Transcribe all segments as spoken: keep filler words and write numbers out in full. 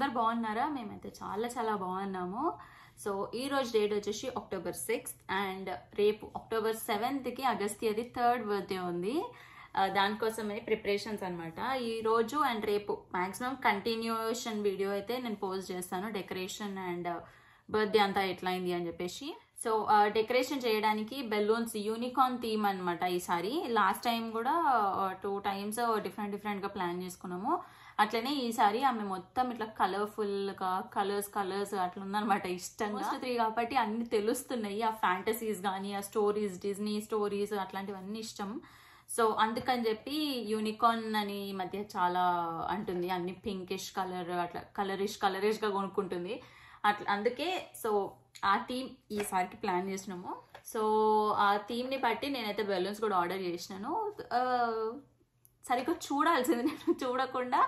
అందరూ బాగున్నారా? మేమైతే చాలా చాలా బాగున్నాము. సో ఈ రోజు డేట్ వచ్చేసి అక్టోబర్ సిక్స్త్, అండ్ రేపు అక్టోబర్ సెవెంత్కి అగస్త్యది థర్డ్ బర్త్డే ఉంది. దానికోసమే ప్రిపరేషన్స్ అనమాట. ఈరోజు అండ్ రేపు మ్యాక్సిమం కంటిన్యూషన్ వీడియో అయితే నేను పోస్ట్ చేస్తాను, డెకరేషన్ అండ్ బర్త్డే అంతా ఎట్లయింది అని చెప్పేసి. సో డెకరేషన్ చేయడానికి బెలూన్స్ యూనికార్న్ థీమ్ అనమాట. ఈసారి లాస్ట్ టైం కూడా టూ టైమ్స్ డిఫరెంట్ డిఫరెంట్గా ప్లాన్ చేసుకున్నాము. అట్లనే ఈసారి ఆమె మొత్తం ఇట్లా కలర్ఫుల్గా కలర్స్ కలర్స్ అట్లా ఉందనమాట. ఇష్టంగా త్రీ కాబట్టి అన్ని తెలుస్తున్నాయి, ఆ ఫ్యాంటసీస్ కానీ ఆ స్టోరీస్, డిజ్నీ స్టోరీస్ అట్లాంటివన్నీ ఇష్టం. సో అందుకని చెప్పి యూనికార్న్ అని ఈ మధ్య చాలా అంటుంది, అన్ని పింకిష్ కలర్ అట్లా కలరిష్ కలరిష్గా కొనుక్కుంటుంది అట్లా. అందుకే సో ఆ థీమ్ ఈసారికి ప్లాన్ చేసినాము. సో ఆ థీమ్ని బట్టి నేనైతే బెలూన్స్ కూడా ఆర్డర్ చేసినాను. సరిగ్గా చూడాల్సింది, నేను చూడకుండా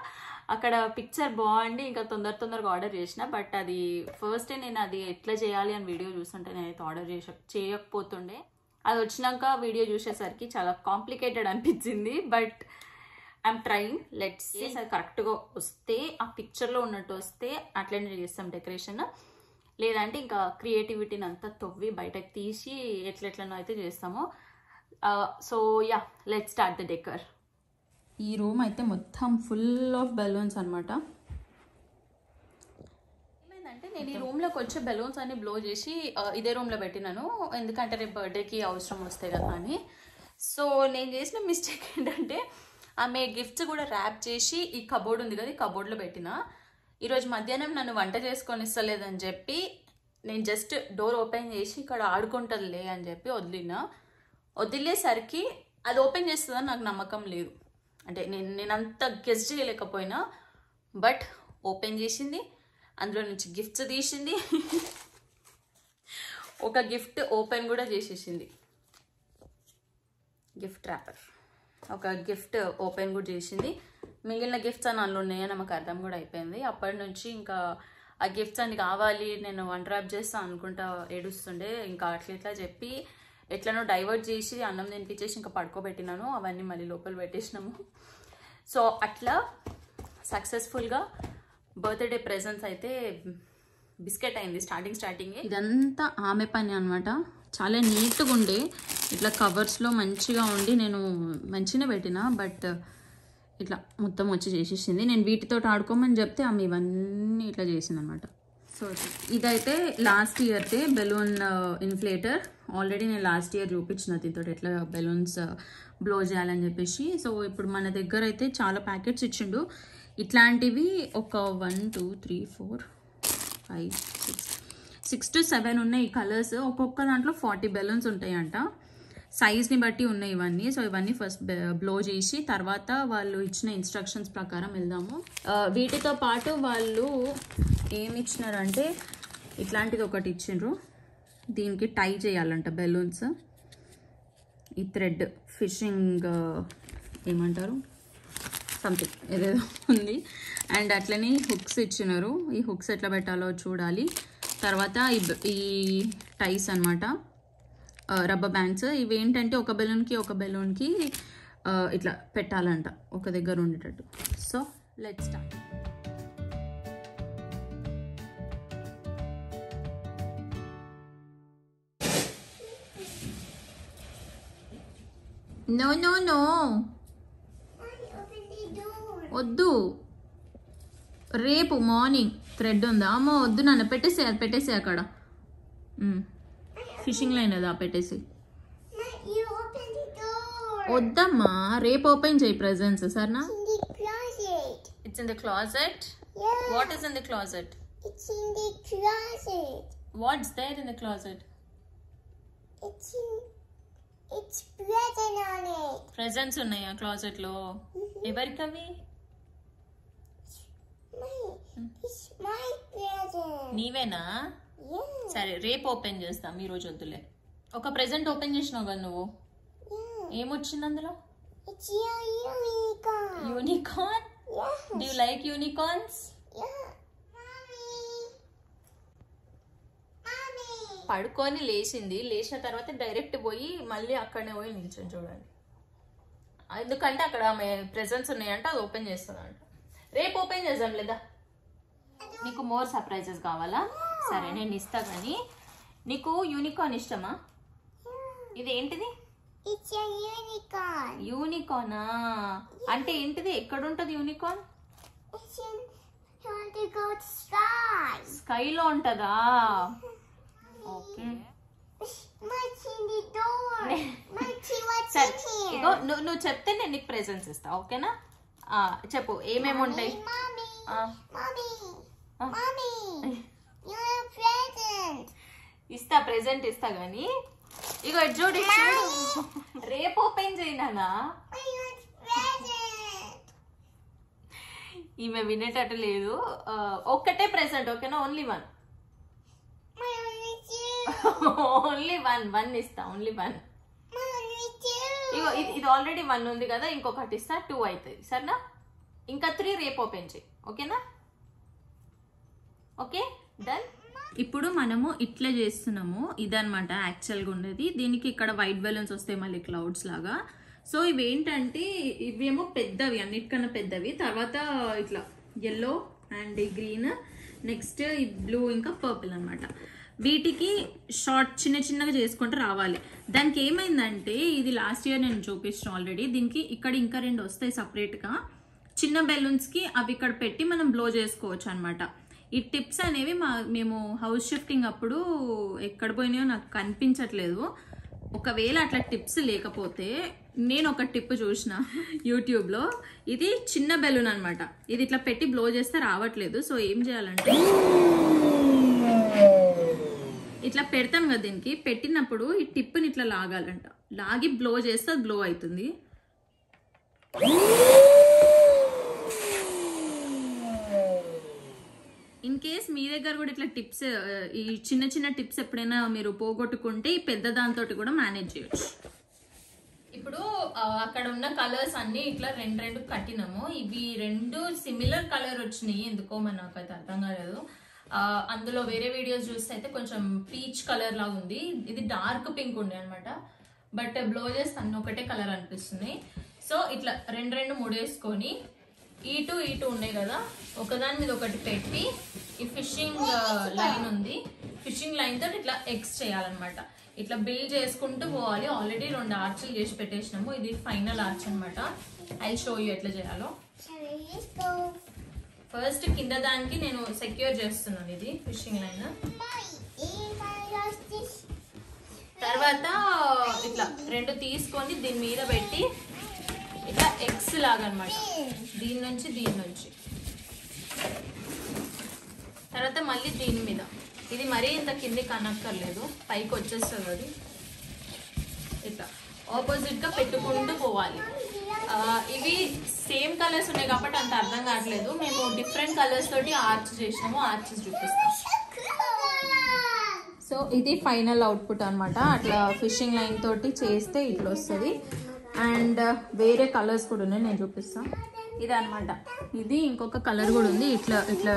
అక్కడ పిక్చర్ బాగుండి ఇంకా తొందర తొందరగా ఆర్డర్ చేసిన. బట్ అది ఫస్టే నేను అది ఎట్లా చేయాలి అని వీడియో చూస్తుంటే నేనైతే ఆర్డర్ చేస చేయకపోతుండే. అది వచ్చినాక వీడియో చూసేసరికి చాలా కాంప్లికేటెడ్ అనిపించింది. But I'm trying, let's see. అది కరెక్ట్గా వస్తే, ఆ పిక్చర్లో ఉన్నట్టు వస్తే అట్లనే చేస్తాం డెకరేషన్. లేదంటే ఇంకా క్రియేటివిటీని అంతా తవ్వి బయటకు తీసి ఎట్లెట్లనో అయితే చేస్తాము. So yeah, let's start the decor. ఈ రూమ్ అయితే మొత్తం ఫుల్ ఆఫ్ బెలూన్స్ అనమాట. ఏమైందంటే నేను ఈ రూమ్లోకి వచ్చే బెలూన్స్ అన్ని బ్లో చేసి ఇదే రూమ్లో పెట్టినాను, ఎందుకంటే రేపు బర్త్డేకి అవసరం వస్తాయి కదా అని. సో నేను చేసిన మిస్టేక్ ఏంటంటే ఆమె గిఫ్ట్స్ కూడా ర్యాప్ చేసి ఈ కబోర్డ్ ఉంది కదా, ఈ కబోర్డ్లో పెట్టినా. ఈరోజు మధ్యాహ్నం నన్ను వంట చేసుకొని ఇస్తలేదని చెప్పి నేను జస్ట్ డోర్ ఓపెన్ చేసి ఇక్కడ ఆడుకుంటుందిలే అని చెప్పి వదిలినా. వదిలేసరికి అది ఓపెన్ చేస్తుందని నాకు నమ్మకం లేదు, అంటే నేను నేనంత గెస్ చేయలేకపోయినా. బట్ ఓపెన్ చేసింది, అందులో నుంచి గిఫ్ట్స్ తీసింది, ఒక గిఫ్ట్ ఓపెన్ కూడా చేసేసింది, గిఫ్ట్ ర్యాపర్ ఒక గిఫ్ట్ ఓపెన్ కూడా చేసింది. మిగిలిన గిఫ్ట్స్ అని అందులో ఉన్నాయని నాకు అర్థం కూడా అయిపోయింది. అప్పటి నుంచి ఇంకా ఆ గిఫ్ట్స్ అని కావాలి, నేను వన్ ర్యాప్ చేస్తాను అనుకుంటా ఏడుస్తుండే. ఇంకా అట్లా ఇట్లా చెప్పి ఎట్లనో డైవర్ట్ చేసి అన్నం తినిపించేసి ఇంకా పడుకోబెట్టినాను, అవన్నీ మళ్ళీ లోపల పెట్టేసినాము. సో అట్లా సక్సెస్ఫుల్గా బర్త్డే ప్రెజెంట్స్ అయితే బిస్కెట్ అయింది. స్టార్టింగ్ స్టార్టింగే ఇదంతా ఆమె పని అనమాట. చాలా నీట్గా ఉండే ఇట్లా కవర్స్లో మంచిగా ఉండి నేను మంచిగా పెట్టినా, బట్ ఇట్లా మొత్తం వచ్చి చేసేసింది. నేను వీటితో ఆడుకోమని చెప్తే ఆమె ఇవన్నీ ఇట్లా చేసింది అనమాట. సో ఇదైతే లాస్ట్ ఇయర్తే బెలూన్ ఇన్ఫ్లేటర్. ఆల్రెడీ నేను లాస్ట్ ఇయర్ చూపించిన దీంతో ఎట్లా బెలూన్స్ బ్లో చేయాలని చెప్పేసి. సో ఇప్పుడు మన దగ్గర అయితే చాలా ప్యాకెట్స్ ఇచ్చిండు ఇట్లాంటివి. ఒక one two three four five six six to seven ఉన్నాయి కలర్స్. ఒక్కొక్క దాంట్లో ఫార్టీ బెలూన్స్ ఉంటాయంట, సైజ్ని బట్టి ఉన్నాయి ఇవన్నీ. సో ఇవన్నీ ఫస్ట్ బ్లో చేసి తర్వాత వాళ్ళు ఇచ్చిన ఇన్స్ట్రక్షన్స్ ప్రకారం వెళ్దాము. వీటితో పాటు వాళ్ళు ఏమి ఇచ్చినారంటే ఇట్లాంటిది ఒకటి ఇచ్చిండ్రు, దీనికి టై చేయాలంట బెలూన్స్. ఈ థ్రెడ్ ఫిషింగ్ ఏమంటారు, సంథింగ్ ఏదేదో ఉంది. అండ్ అట్లనే హుక్స్ ఇచ్చినారు, ఈ హుక్స్ ఎట్లా పెట్టాలో చూడాలి. తర్వాత ఈ టైస్ అనమాట, రబ్బర్ బ్యాండ్స్. ఇవి ఏంటంటే ఒక బెలూన్కి ఒక బెలూన్కి ఇట్లా పెట్టాలంట, ఒక దగ్గర ఉండేటట్టు. So let's start. No no no, వద్దు. రేపు మార్నింగ్ థ్రెడ్ ఉందా? అమ్మో వద్దు నాన్న, పెట్టేసే అది, పెట్టేసే అక్కడ ఫిషింగ్ లైన్ అది, ఆ పెట్టేసి. వద్దమ్మా, రేపు ఓపెన్ చేయి ప్రెజెంట్స్, సరేనా? It's in the closet. What is in the closet? It's in the closet. What's there in the closet? It's it's present on it. Presents ఉన్నాయా క్లాజెట్ లో? ఎవరికవి? నీవేనా? సరే రేపు ఓపెన్ చేస్తాం, ఈ రోజు వద్దులే. ఒక ప్రెజెంట్ ఓపెన్ చేసినావు కదా నువ్వు, ఏమొచ్చింది అందులో? Unicorn. Do you like unicorns? పడుకొని లేచింది, లేచిన తర్వాత డైరెక్ట్ పోయి మళ్ళీ అక్కడనే పోయి నిల్చొని చూడండి, ఎందుకంటే అక్కడ ఆమె ప్రెజెంట్స్ ఉన్నాయంట, అది ఓపెన్ చేస్తుందంట. రేపు ఓపెన్ చేద్దాం లేదా? నీకు మోర్ సర్ప్రైజెస్ కావాలా? సరే నేను ఇస్తా. కానీ నీకు యూనికార్న్ ఇష్టమా? ఇది ఏంటిది? It's a unicorn. యూనికార్నా అంటే ఏంటిది? ఎక్కడ ఉంటది యూనికార్న్? స్కై లో ఉంటదా? ఓకే నువ్వు చెప్తే నేను నీకు ప్రెజెంట్స్ ఇస్తా. ఓకేనా? చెప్పు ఏమేమి ఉంటాయి. ఇస్తా ప్రెజెంట్ ఇస్తా. గానీ ఇగో చూడు రేపు ఓపెన్ చేయనా? ఈమె వినేటట్టు లేదు. ఒక్కటే ప్రెజెంట్ ఓకేనా? Only one only one one ఇస్తా. Only one. ఇగో ఇది ఆల్రెడీ వన్ ఉంది కదా, ఇంకొకటి ఇస్తా. టూ అవుతుంది సరేనా? ఇంకా త్రీ రేపు ఓపెన్ చేయి ఓకేనా? Okay done. ఇప్పుడు మనము ఇట్లా చేస్తున్నాము. ఇదనమాట యాక్చువల్గా ఉండేది. దీనికి ఇక్కడ వైట్ బెలూన్స్ వస్తాయి మళ్ళీ క్లౌడ్స్ లాగా. సో ఇవి ఏంటంటే ఇవేమో పెద్దవి, అన్నిటికన్నా పెద్దవి. తర్వాత ఇట్లా ఎల్లో అండ్ గ్రీన్, నెక్స్ట్ ఈ బ్లూ ఇంకా పర్పుల్ అనమాట. వీటికి షార్ట్ చిన్న చిన్నగా చేసుకుంటూ రావాలి. దానికి ఏమైందంటే ఇది లాస్ట్ ఇయర్ నేను చూపించిన ఆల్రెడీ. దీనికి ఇక్కడ ఇంకా రెండు వస్తాయి సపరేట్గా. చిన్న బెలూన్స్కి అవి ఇక్కడ పెట్టి మనం బ్లో చేసుకోవచ్చు అనమాట. ఈ టిప్స్ అనేవి మా మేము హౌస్ షిఫ్టింగ్ అప్పుడు ఎక్కడ పోయినాయో నాకు కనిపించట్లేదు. ఒకవేళ అట్లా టిప్స్ లేకపోతే నేను ఒక టిప్ చూసిన యూట్యూబ్లో. ఇది చిన్న బెలూన్ అనమాట. ఇది ఇట్లా పెట్టి బ్లో చేస్తే రావట్లేదు. సో ఏం చేయాలంటే ఇట్లా పెడతాం కదా, దీనికి పెట్టినప్పుడు ఈ టిప్ని ఇట్లా లాగాలంట. లాగి బ్లో చేస్తే అది బ్లో అవుతుంది. ఇన్ కేస్ మీ దగ్గర కూడా ఇట్లా టిప్స్, ఈ చిన్న చిన్న టిప్స్ ఎప్పుడైనా మీరు పోగొట్టుకుంటే ఈ పెద్ద దాంతో కూడా మేనేజ్ చేయొచ్చు. ఇప్పుడు అక్కడ ఉన్న కలర్స్ అన్నీ ఇట్లా రెండు రెండు కట్టినాము. ఇవి రెండు సిమిలర్ కలర్ వచ్చినాయి, ఎందుకో మనకైతే అర్థం కాలేదు. అందులో వేరే వీడియోస్ చూస్తే అయితే కొంచెం పీచ్ కలర్ లాగా ఉంది. ఇది డార్క్ పింక్ ఉండే అనమాట. బట్ బ్లో చేస్తే అన్ని ఒకటే కలర్ అనిపిస్తున్నాయి. సో ఇట్లా రెండు రెండు ముడేసుకొని ఇటు ఇటు ఉండే కదా, ఒకదాని మీద ఒకటి పెట్టి ఈ ఫిషింగ్ లైన్ ఉంది, ఫిషింగ్ లైన్ తోటి ఇట్లా ఎక్స్ చేయాలన్నమాట. ఇట్లా బిల్డ్ చేసుకుంటూ పోవాలి. ఆల్రెడీ రెండు ఆర్చ్లు చేసి పెట్టేసినాము. ఇది ఫైనల్ ఆర్చ్ అనమాట. ఐ షో యూ ఎట్లా చేయాలో. ఫస్ట్ కింద దానికి నేను సెక్యూర్ చేస్తున్నాను, ఇది ఫిషింగ్ లైన్. తర్వాత ఇట్లా రెండు తీసుకొని దీని మీద పెట్టి ఇట్లా ఎక్స్ లాగా అనమాట. దీని నుంచి దీని నుంచి తర్వాత మళ్ళీ దీని మీద. ఇది మరీ ఇంత కింది కనక్కర్లేదు, పైకి వచ్చేస్తుంది. అది ఇట్లా ఆపోజిట్గా పెట్టుకుంటూ పోవాలి. ఇవి సేమ్ కలర్స్ ఉన్నాయి కాబట్టి అంత అర్థం కావట్లేదు. మేము డిఫరెంట్ కలర్స్ తోటి ఆర్చ్ చేసినాము. ఆర్చెస్ చూపిస్తాము. సో ఇది ఫైనల్ అవుట్పుట్ అనమాట. అట్లా ఫిషింగ్ లైన్ తోటి చేస్తే ఇట్లా వస్తుంది. అండ్ వేరే కలర్స్ కూడా ఉన్నాయి, నేను చూపిస్తాను. ఇది అనమాట. ఇది ఇంకొక కలర్ కూడా ఉంది. ఇట్లా ఇట్లా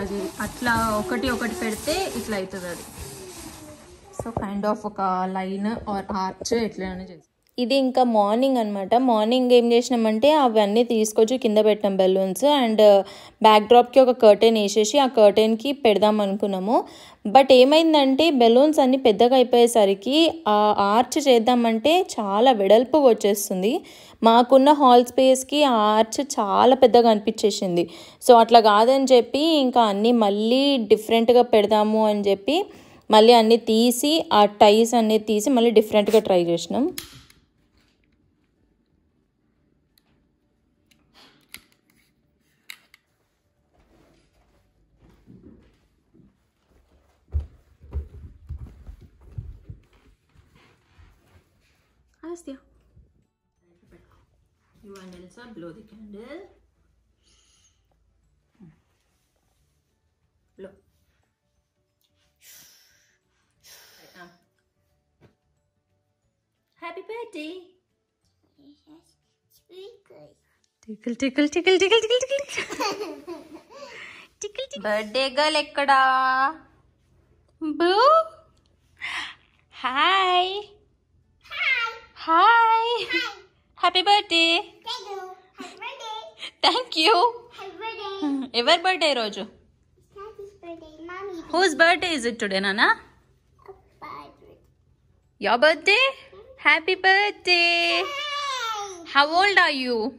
అట్లా ఒకటి ఒకటి పెడితే ఇట్లా అవుతుంది అది. సో కైండ్ ఆఫ్ ఒక లైన్ ఆర్ ఆర్చ్ ఎట్లనే చేస్తాం. ఇది ఇంకా మార్నింగ్ అనమాట. మార్నింగ్ ఏం చేసినామంటే అవన్నీ తీసుకొచ్చి కింద పెట్టినాం బెలూన్స్. అండ్ బ్యాక్ డ్రాప్కి ఒక కర్టెన్ వేసేసి ఆ కర్టెన్కి పెడదాం అనుకున్నాము. బట్ ఏమైందంటే బెలూన్స్ అన్నీ పెద్దగా అయిపోయేసరికి ఆ ఆర్చ్ చేద్దామంటే చాలా వెడల్పుగా వచ్చేస్తుంది. మాకున్న హాల్ స్పేస్కి ఆ ఆర్చ్ చాలా పెద్దగా అనిపించేసింది. సో అట్లా కాదని చెప్పి ఇంకా అన్నీ మళ్ళీ డిఫరెంట్గా పెడదాము అని చెప్పి మళ్ళీ అన్నీ తీసి ఆ టైస్ అన్నీ తీసి మళ్ళీ డిఫరెంట్గా ట్రై చేసినాం. Agasthya, you and Elsa blow the candle. Blow. Right now. Happy birthday. Tickle, tickle, tickle, tickle, tickle, tickle. Tickle, tickle. Birthday girl, ekkada. Boo. Hi. Hi. Hi. Happy birthday. Thank you. Happy birthday. Thank you. Happy birthday. Ever birthday, Rojo. Happy birthday. Whose birthday is it today, Nana? Your birthday? Happy birthday! How old are you?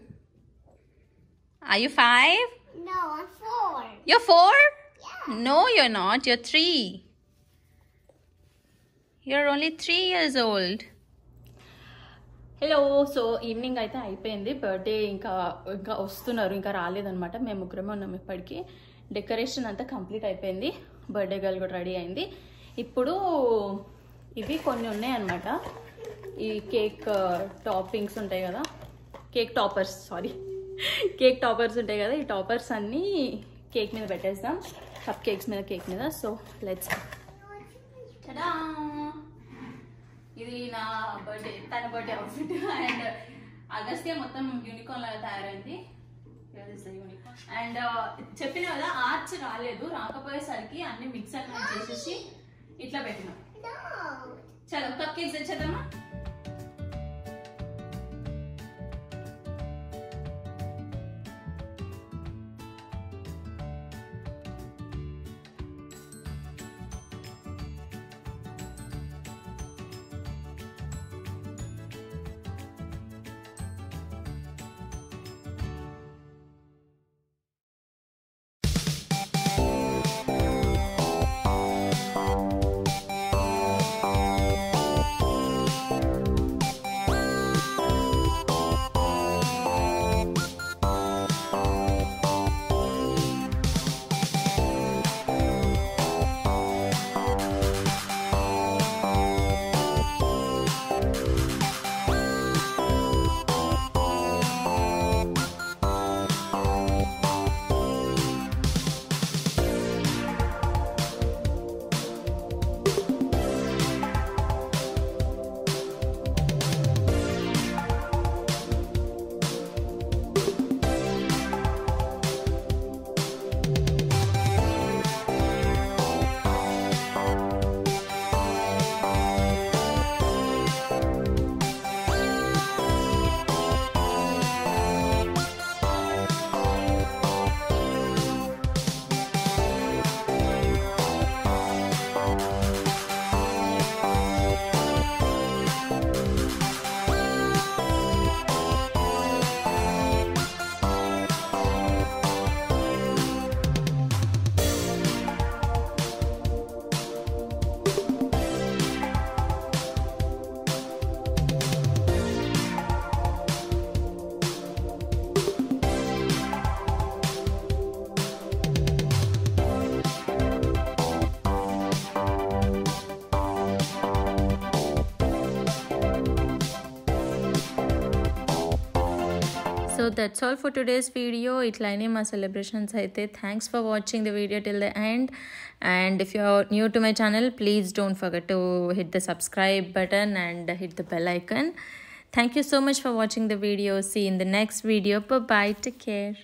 Are you five? No, I'm four. You're four? Yeah. No, you're not. You're three. You're only three years old. Hello, so evening I think birthday inka inka ostunaru inka raaledanamata mem mugrame unnam ippadiki decoration anta complete ayipoyindi birthday girl kuda ready ayindi ippudu ivi konni unnai anamata ee cake toppings untayi kada cake toppers sorry cake toppers untayi kada ee toppers anni cake meeda pettestam cupcakes meeda cake meeda so let's go. Ta-da! This is my birthday, birthday outfit and Agasthya is unicorn. Here is the unicorn. And I said that arch is not there, I am mixing it. No! Let's go, cupcakes. So that's all for today's video. Itlaine ma celebrations aithe. Thanks for watching the video till the end, and if you're new to my channel, please don't forget to hit the subscribe button and hit the bell icon. Thank you so much for watching the video. See you in the next video. Bye bye, take care.